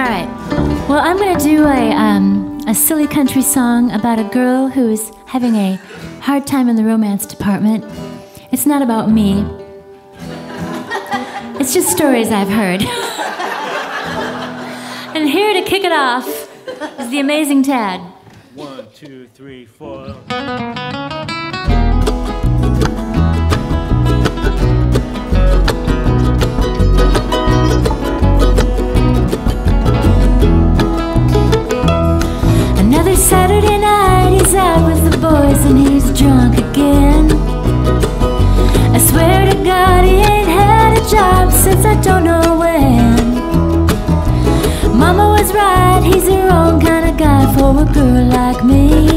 Alright, well I'm going to do a silly country song about a girl who is having a hard time in the romance department. It's not about me. It's just stories I've heard. And here to kick it off is the amazing Tadd. 1, 2, 3, 4... Saturday night, he's out with the boys and he's drunk again. I swear to God, he ain't had a job since I don't know when. Mama was right, he's her own kind of guy for a girl like me.